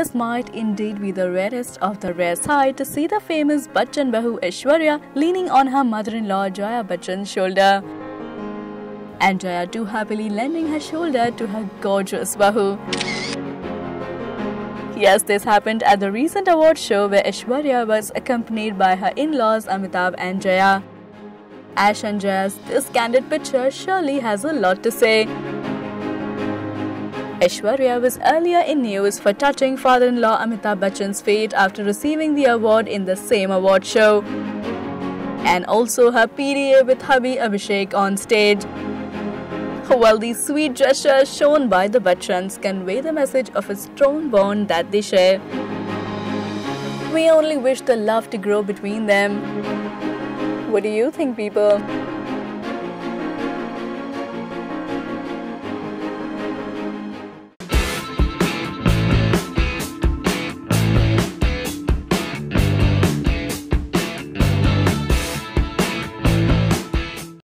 This might indeed be the rarest of the rare sight to see the famous Bachchan Bahu Aishwarya leaning on her mother-in-law Jaya Bachchan's shoulder. And Jaya too happily lending her shoulder to her gorgeous Bahu. Yes, this happened at the recent award show where Aishwarya was accompanied by her in-laws Amitabh and Jaya. Ash and Jaya's this candid picture surely has a lot to say. Aishwarya was earlier in news for touching father-in-law Amitabh Bachchan's feet after receiving the award in the same award show. And also her PDA with hubby Abhishek on stage. Well, these sweet gestures shown by the Bachchans convey the message of a strong bond that they share. We only wish the love to grow between them. What do you think, people?